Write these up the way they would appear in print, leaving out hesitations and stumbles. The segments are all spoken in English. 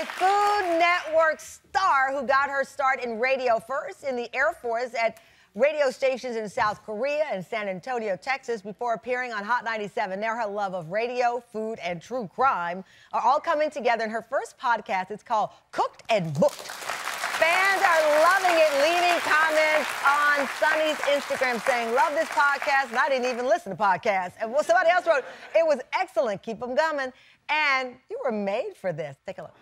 a Food Network star who got her start in radio, first in the Air Force at radio stations in South Korea and San Antonio, Texas, before appearing on Hot 97. Now her love of radio, food, and true crime are all coming together in her first podcast. It's called Cooked and Booked. Fans are loving it, leaving comments on Sunny's Instagram saying, love this podcast, and I didn't even listen to podcasts. And well, somebody else wrote, it was excellent, keep them coming. And you were made for this. Take a look.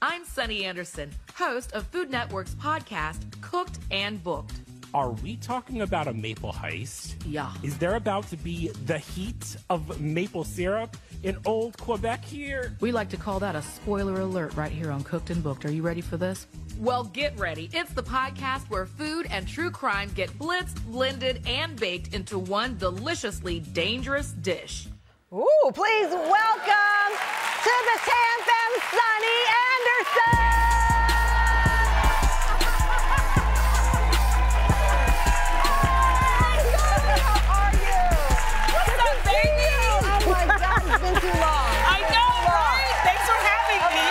I'm Sunny Anderson, host of Food Network's podcast, Cooked and Booked. Are we talking about a maple heist? Yeah. Is there about to be the heat of maple syrup in old Quebec here? We like to call that a spoiler alert right here on Cooked and Booked. Are you ready for this? Well, get ready. It's the podcast where food and true crime get blitzed, blended, and baked into one deliciously dangerous dish. Ooh, please welcome to the Tam Fam, Sunny Anderson! How are you? What's up, baby? Oh my God, it's been too long. I know, right? Thanks for having me.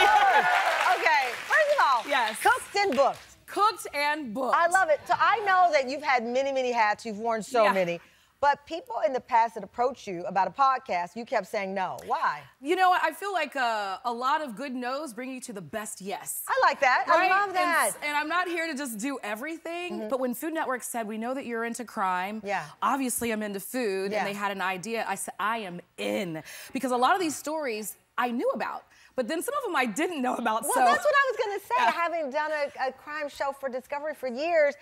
Okay, first of all, yes. Cooked and Booked. Cooked and Booked. I love it. So I know that you've had many, many hats. You've worn so many. But people in the past that approached you about a podcast, you kept saying no. Why? You know, I feel like a lot of good no's bring you to the best yes. I like that. Right? I love that. And I'm not here to just do everything. But when Food Network said, we know that you're into crime. Yeah. Obviously, I'm into food. Yeah. And they had an idea. I said, I am in. Because a lot of these stories I knew about. But then some of them I didn't know about. Well, so that's what I was going to say. Having done a crime show for Discovery for years,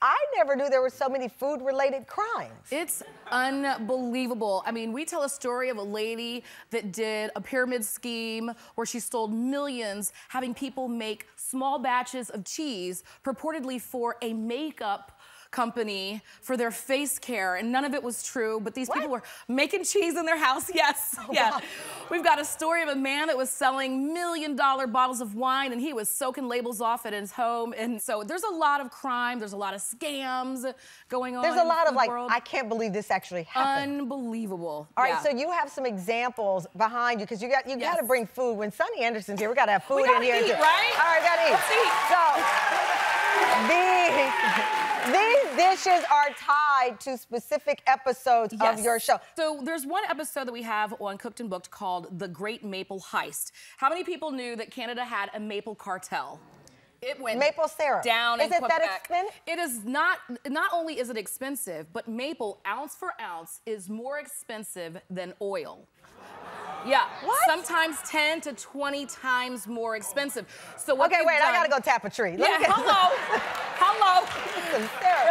I never knew there were so many food-related crimes. It's unbelievable. I mean, we tell a story of a lady that did a pyramid scheme where she stole millions, having people make small batches of cheese, purportedly for a makeup company for their face care, and none of it was true, but these people were making cheese in their house, wow. We've got a story of a man that was selling $1 million bottles of wine, and he was soaking labels off at his home, and so there's a lot of crime, there's a lot of scams going on. There's a lot of like, I can't believe this actually happened. Unbelievable. All right, so you have some examples behind you, because you got to bring food. When Sunny Anderson's here, we got to have food in here. We gotta eat, right? All right, gotta eat. Let's eat. So, these dishes are tied to specific episodes of your show. So there's one episode that we have on Cooked and Booked called The Great Maple Heist. How many people knew that Canada had a maple cartel? It went maple syrup down in Quebec. Is it that expensive? It is not. Not only is it expensive, but maple, ounce for ounce, is more expensive than oil. Yeah, sometimes 10 to 20 times more expensive. So what I gotta go tap a tree. Hello.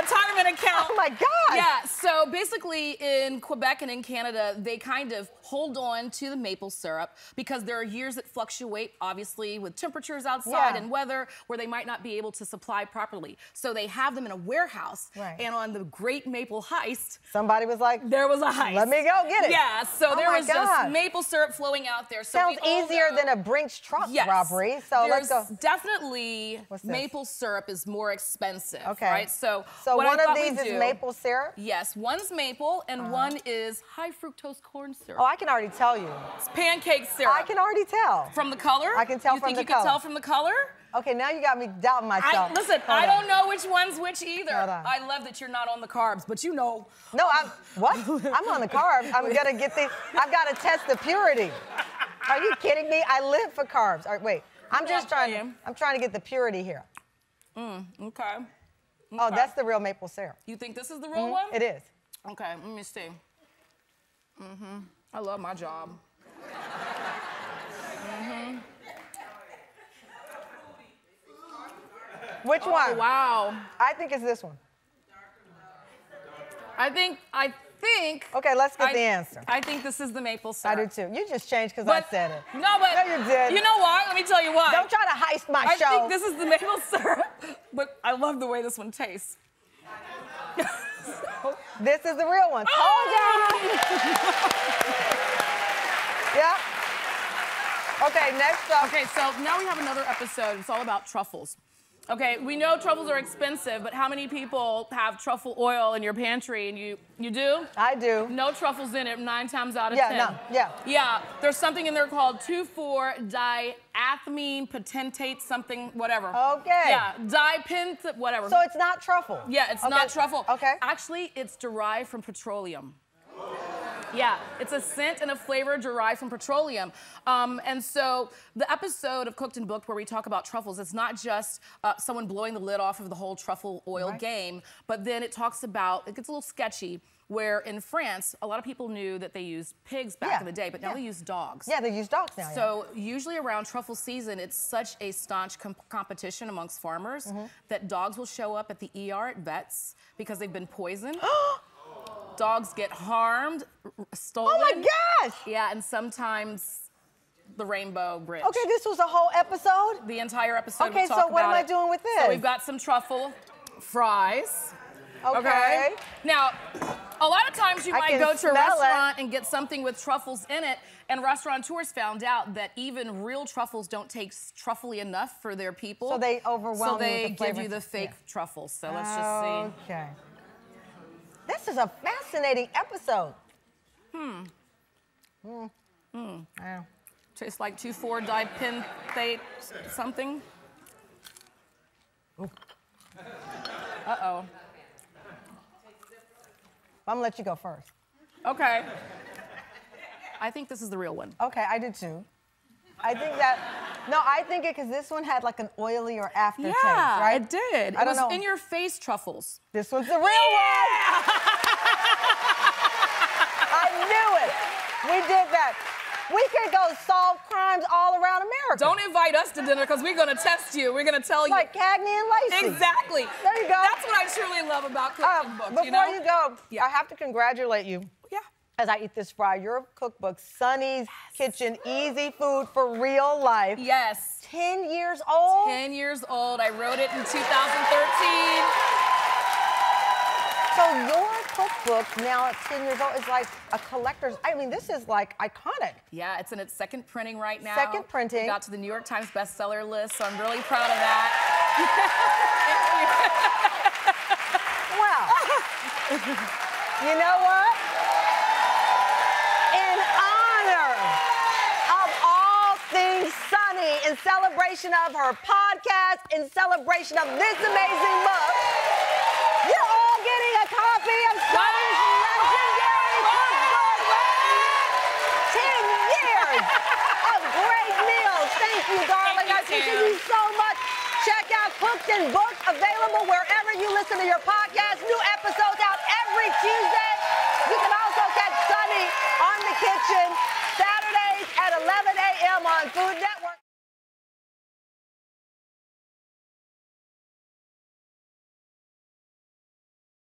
Retirement account. Oh my God. Yeah, so basically in Quebec and in Canada, they kind of hold on to the maple syrup because there are years that fluctuate, obviously, with temperatures outside and weather where they might not be able to supply properly. So they have them in a warehouse. Right. And on the Great Maple Heist, somebody was like, there was a heist. Let me go get it. Yeah, so there was just maple syrup flowing out there. So sounds easier than a Brinks truck robbery. So let's go. Definitely maple syrup is more expensive. Okay. Right? So one of these is maple syrup? Yes. One's maple and one is high fructose corn syrup. Oh, I can already tell you. It's pancake syrup. I can already tell. From the color? I can tell from the color. You think you can tell from the color? Okay, now you got me doubting myself. Listen, I don't know which one's which either. I love that you're not on the carbs, but you know. No, I'm on the carbs. I'm gonna get these. I've got to test the purity. Are you kidding me? I live for carbs. All right, wait. I'm trying to get the purity here. Okay. Oh, that's the real maple syrup. You think this is the real one? It is. Okay, let me see. I love my job. Which one? Wow. I think it's this one. I think. Okay, let's get the answer. I think this is the maple syrup. I do too. You just changed because I said it. No, but no, you did. You know what? Let me tell you what. Don't try to heist my show. I think this is the maple syrup, but I love the way this one tastes. This is the real one. Oh! Yeah. Okay, next up. Okay, so now we have another episode. It's all about truffles. Okay, we know truffles are expensive, but how many people have truffle oil in your pantry? And you do? I do. No truffles in it 9 times out of 10. Yeah, there's something in there called 2,4-diaethylene patentate something, whatever. Okay. Yeah, whatever. So it's not truffle? Yeah, it's not truffle. Okay. Actually, it's derived from petroleum. Yeah, it's a scent and a flavor derived from petroleum. And so the episode of Cooked and Booked where we talk about truffles, it's not just someone blowing the lid off of the whole truffle oil game, but then it talks about, it gets a little sketchy, where in France, a lot of people knew that they used pigs back in the day, but now they use dogs. Yeah, they use dogs now. So usually around truffle season, it's such a staunch competition amongst farmers that dogs will show up at the ER at vets because they've been poisoned. Dogs get harmed, stolen. Oh my gosh! Yeah, and sometimes the Rainbow Bridge. Okay, this was a whole episode? The entire episode. Okay, so what am I doing with this? So we've got some truffle fries. Okay. Now, a lot of times you might go to a restaurant and get something with truffles in it, and restaurateurs found out that even real truffles don't taste truffly enough for their people. So they overwhelm you with the flavor. So they give you the fake truffles. So let's just see. Okay. This is a fascinating episode. Yeah. Tastes like 2,4-diapentate something. Uh-oh. I'm gonna let you go first. Okay. I think this is the real one. Okay, I do too. I think that, no, I think it, because this one had like an oily or aftertaste, right? Yeah, it did. I don't know. In your face truffles. This one's the real one. I knew it. We did that. We could go solve crimes all around America. Don't invite us to dinner because we're going to test you. We're going to tell you. Like Cagney and Lacey. Exactly. There you go. That's what I truly love about cooking books, you know? Before you go, I have to congratulate you. As I eat this fry, your cookbook, Sunny's Kitchen, Easy Food for Real Life. Yes. 10 years old? 10 years old. I wrote it in 2013. So your cookbook, now at 10 years old, is like a collector's. I mean, this is like iconic. Yeah, it's in its second printing right now. Second printing. It got to the New York Times bestseller list, so I'm really proud of that. Wow. You know what? In celebration of her podcast, in celebration of this amazing book, you're all getting a copy of Sunny's legendary cookbook. 10 years of great meals. Thank you, darling. I appreciate you so much. Check out Cooked and Booked, available wherever you listen to your podcast. New episodes out every Tuesday. You can also catch Sunny on The Kitchen Saturdays at 11 a.m. on Food Network.